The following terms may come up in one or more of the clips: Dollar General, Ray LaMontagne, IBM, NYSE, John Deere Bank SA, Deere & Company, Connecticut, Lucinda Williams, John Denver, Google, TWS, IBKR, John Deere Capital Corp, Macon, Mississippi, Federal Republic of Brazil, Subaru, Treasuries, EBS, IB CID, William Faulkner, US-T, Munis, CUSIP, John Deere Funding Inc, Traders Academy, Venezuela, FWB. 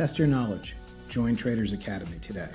Test your knowledge. Join Traders Academy today.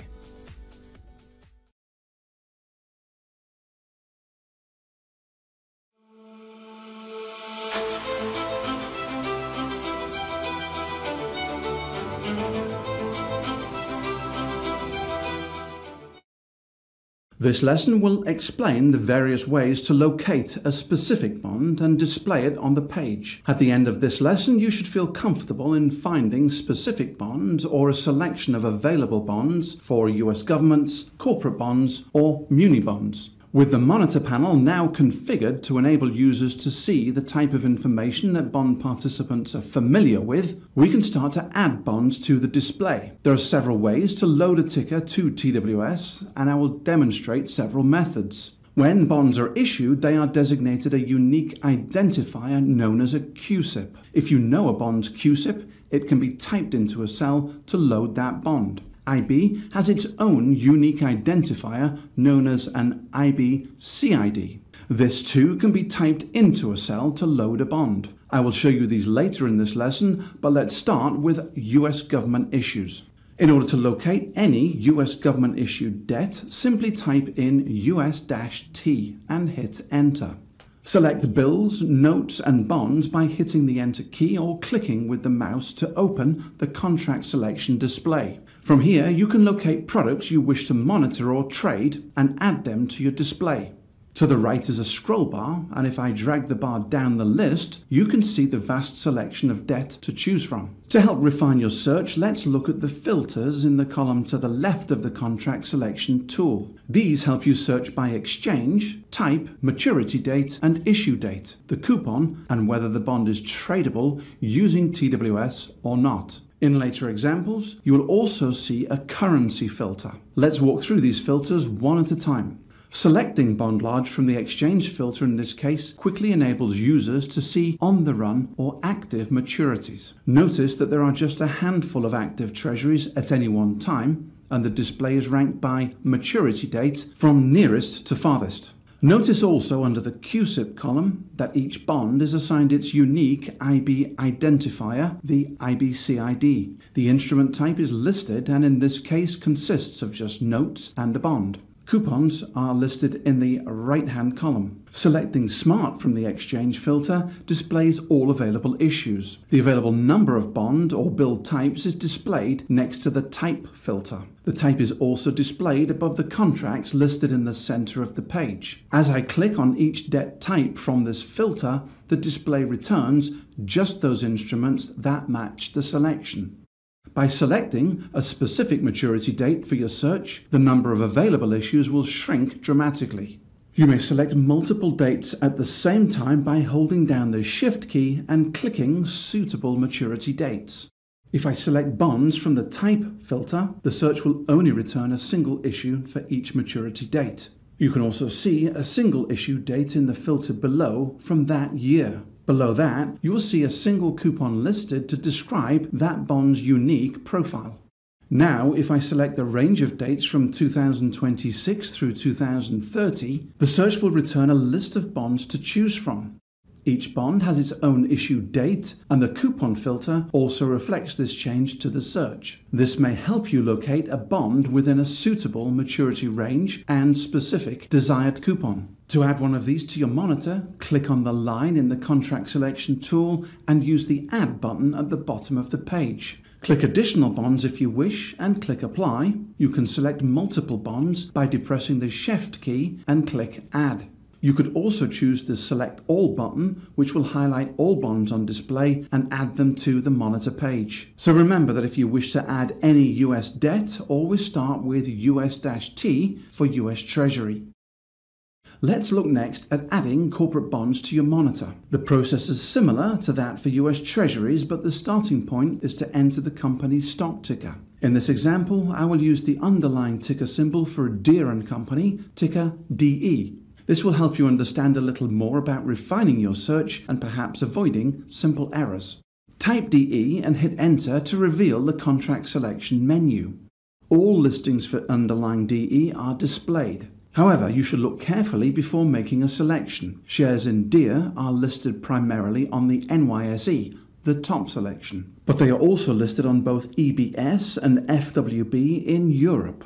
This lesson will explain the various ways to locate a specific bond and display it on the page. At the end of this lesson, you should feel comfortable in finding specific bonds or a selection of available bonds for US governments, corporate bonds, or muni bonds. With the monitor panel now configured to enable users to see the type of information that bond participants are familiar with, we can start to add bonds to the display. There are several ways to load a ticker to TWS, and I will demonstrate several methods. When bonds are issued, they are designated a unique identifier known as a CUSIP. If you know a bond's CUSIP, it can be typed into a cell to load that bond. IB has its own unique identifier known as an IB CID. This too can be typed into a cell to load a bond. I will show you these later in this lesson, but let's start with US government issues. In order to locate any US government issued debt, simply type in US-T and hit enter. Select bills, notes and bonds by hitting the enter key or clicking with the mouse to open the contract selection display. From here, you can locate products you wish to monitor or trade and add them to your display. To the right is a scroll bar, and if I drag the bar down the list, you can see the vast selection of debt to choose from. To help refine your search, let's look at the filters in the column to the left of the contract selection tool. These help you search by exchange, type, maturity date, and issue date, the coupon, and whether the bond is tradable using TWS or not. In later examples, you will also see a currency filter. Let's walk through these filters one at a time. Selecting bond large from the exchange filter in this case quickly enables users to see on the run or active maturities. Notice that there are just a handful of active treasuries at any one time, and the display is ranked by maturity date from nearest to farthest. Notice also under the CUSIP column that each bond is assigned its unique IB identifier, the IB CID. The instrument type is listed and in this case consists of just notes and a bond. Coupons are listed in the right-hand column. Selecting Smart from the exchange filter displays all available issues. The available number of bond or bill types is displayed next to the type filter. The type is also displayed above the contracts listed in the center of the page. As I click on each debt type from this filter, the display returns just those instruments that match the selection. By selecting a specific maturity date for your search, the number of available issues will shrink dramatically. You may select multiple dates at the same time by holding down the Shift key and clicking suitable maturity dates. If I select bonds from the type filter, the search will only return a single issue for each maturity date. You can also see a single issue date in the filter below from that year. Below that, you will see a single coupon listed to describe that bond's unique profile. Now, if I select the range of dates from 2026 through 2030, the search will return a list of bonds to choose from. Each bond has its own issue date, and the coupon filter also reflects this change to the search. This may help you locate a bond within a suitable maturity range and specific desired coupon. To add one of these to your monitor, click on the line in the contract selection tool and use the Add button at the bottom of the page. Click Additional Bonds if you wish and click Apply. You can select multiple bonds by depressing the Shift key and click Add. You could also choose the Select All button, which will highlight all bonds on display and add them to the monitor page. So remember that if you wish to add any US debt, always start with US-T for US Treasury. Let's look next at adding corporate bonds to your monitor. The process is similar to that for US Treasuries, but the starting point is to enter the company's stock ticker. In this example, I will use the underlying ticker symbol for Deere & Company, ticker DE. This will help you understand a little more about refining your search and perhaps avoiding simple errors. Type DE and hit enter to reveal the contract selection menu. All listings for underlying DE are displayed. However, you should look carefully before making a selection. Shares in Deere are listed primarily on the NYSE, the top selection. But they are also listed on both EBS and FWB in Europe.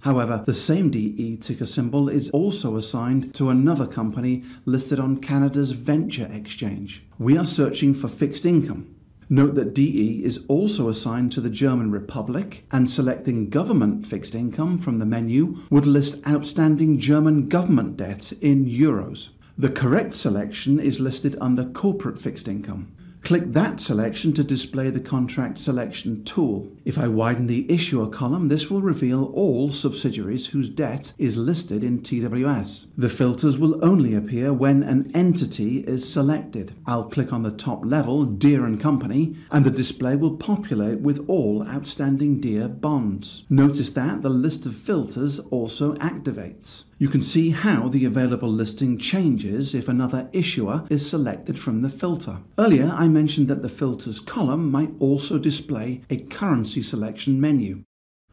However, the same DE ticker symbol is also assigned to another company listed on Canada's Venture Exchange. We are searching for fixed income. Note that DE is also assigned to the German Republic, and selecting government fixed income from the menu would list outstanding German government debt in euros. The correct selection is listed under corporate fixed income. Click that selection to display the contract selection tool. If I widen the issuer column, this will reveal all subsidiaries whose debt is listed in TWS. The filters will only appear when an entity is selected. I'll click on the top level, Deere & Company, and the display will populate with all outstanding Deere bonds. Notice that the list of filters also activates. You can see how the available listing changes if another issuer is selected from the filter. Earlier, I mentioned that the filters column might also display a currency selection menu.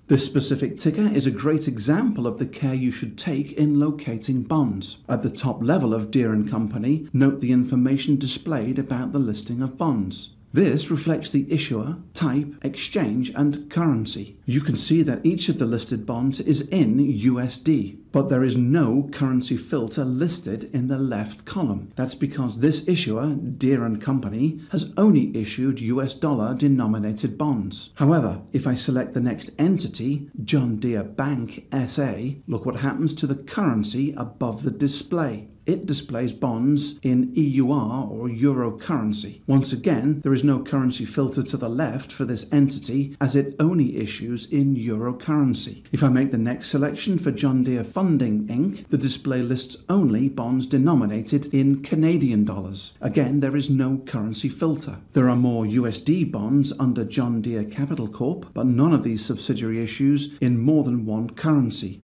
This specific ticker is a great example of the care you should take in locating bonds. At the top level of Deere & Company, note the information displayed about the listing of bonds. This reflects the issuer, type, exchange, and currency. You can see that each of the listed bonds is in USD, but there is no currency filter listed in the left column. That's because this issuer, Deere & Company, has only issued US dollar denominated bonds. However, if I select the next entity, John Deere Bank SA, look what happens to the currency above the display. It displays bonds in EUR or Euro currency. Once again, there is no currency filter to the left for this entity as it only issues in Euro currency. If I make the next selection for John Deere Funding Inc, the display lists only bonds denominated in Canadian dollars. Again, there is no currency filter. There are more USD bonds under John Deere Capital Corp, but none of these subsidiary issues in more than one currency.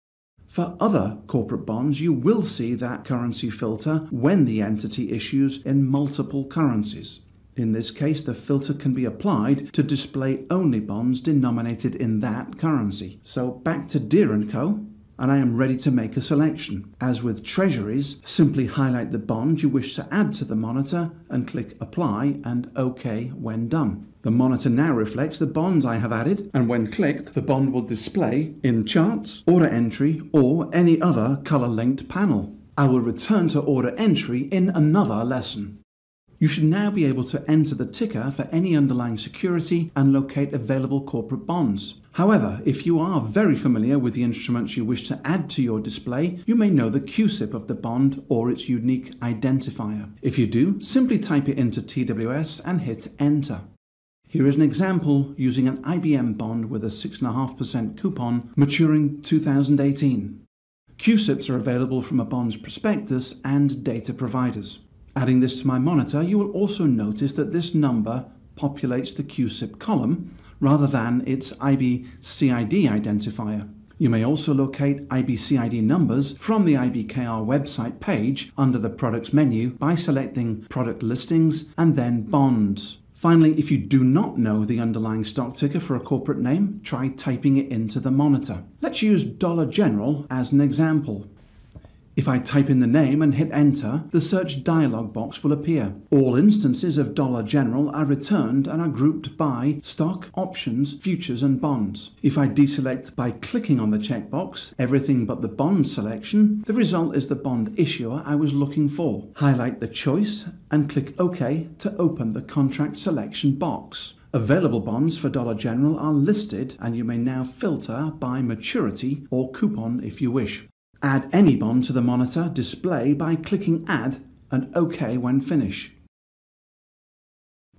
For other corporate bonds, you will see that currency filter when the entity issues in multiple currencies. In this case, the filter can be applied to display only bonds denominated in that currency. So back to Deere & Co. and I am ready to make a selection. As with treasuries, simply highlight the bond you wish to add to the monitor and click Apply and OK when done. The monitor now reflects the bonds I have added, and when clicked, the bond will display in charts, order entry, or any other color-linked panel. I will return to order entry in another lesson. You should now be able to enter the ticker for any underlying security and locate available corporate bonds. However, if you are very familiar with the instruments you wish to add to your display, you may know the CUSIP of the bond or its unique identifier. If you do, simply type it into TWS and hit Enter. Here is an example using an IBM bond with a 6.5% coupon maturing 2018. CUSIPs are available from a bond's prospectus and data providers. Adding this to my monitor, you will also notice that this number populates the CUSIP column rather than its IB CID identifier. You may also locate IB CID numbers from the IBKR website page under the products menu by selecting product listings and then bonds. Finally, if you do not know the underlying stock ticker for a corporate name, try typing it into the monitor. Let's use Dollar General as an example. If I type in the name and hit Enter, the search dialog box will appear. All instances of Dollar General are returned and are grouped by stock, options, futures, and bonds. If I deselect by clicking on the checkbox, everything but the bond selection, the result is the bond issuer I was looking for. Highlight the choice and click OK to open the contract selection box. Available bonds for Dollar General are listed, and you may now filter by maturity or coupon if you wish. Add any bond to the monitor display by clicking Add and OK when finished.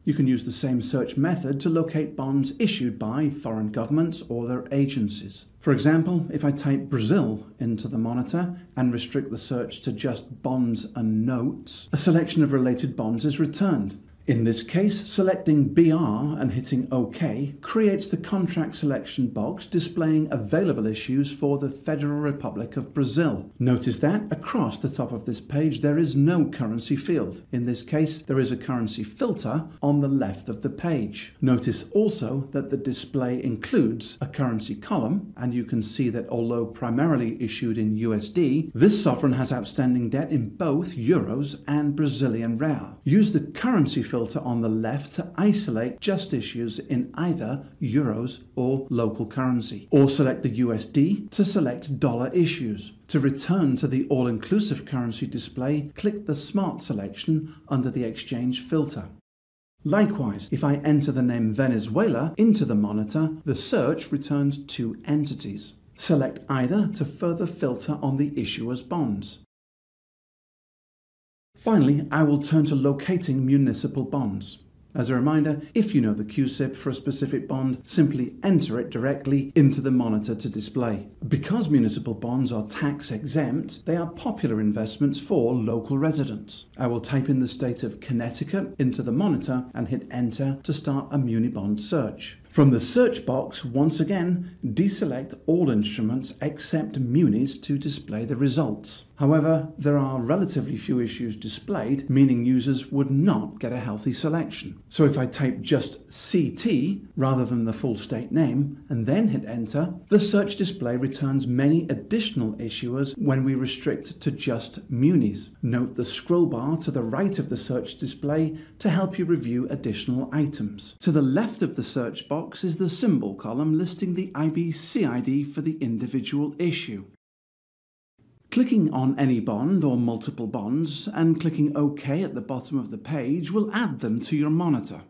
You can use the same search method to locate bonds issued by foreign governments or their agencies. For example, if I type Brazil into the monitor and restrict the search to just bonds and notes, a selection of related bonds is returned. In this case, selecting BR and hitting OK creates the contract selection box displaying available issues for the Federal Republic of Brazil. Notice that across the top of this page there is no currency field. In this case, there is a currency filter on the left of the page. Notice also that the display includes a currency column, and you can see that although primarily issued in USD, this sovereign has outstanding debt in both euros and Brazilian real. Use the currency filter filter on the left to isolate just issues in either euros or local currency, or select the US-D to select dollar issues. To return to the all-inclusive currency display, click the Smart selection under the Exchange filter. Likewise, if I enter the name Venezuela into the monitor, the search returns two entities. Select either to further filter on the issuer's bonds. Finally, I will turn to locating municipal bonds. As a reminder, if you know the CUSIP for a specific bond, simply enter it directly into the monitor to display. Because municipal bonds are tax exempt, they are popular investments for local residents. I will type in the state of Connecticut into the monitor and hit enter to start a munibond search. From the search box, once again, deselect all instruments except munis to display the results. However, there are relatively few issues displayed, meaning users would not get a healthy selection. So if I type just CT rather than the full state name and then hit enter, the search display returns many additional issuers when we restrict to just munis. Note the scroll bar to the right of the search display to help you review additional items. To the left of the search box is the symbol column listing the IB CID for the individual issue. Clicking on any bond or multiple bonds and clicking OK at the bottom of the page will add them to your monitor.